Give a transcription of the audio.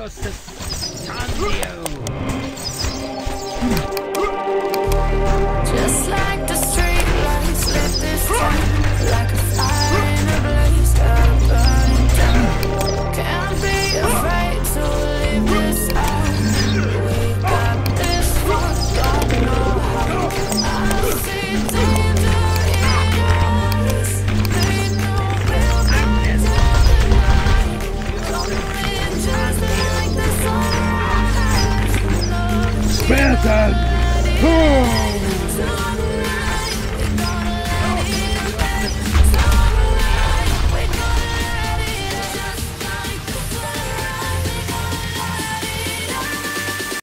will stun you. Just like the street lights, let this time, like a fire in a blaze, gotta burn it down. Can't be afraid to leave this out. We got this one, God know how. I see danger in your eyes. They know we'll die tonight. Coming in just like the sunrise. Love is Phantom. Cool.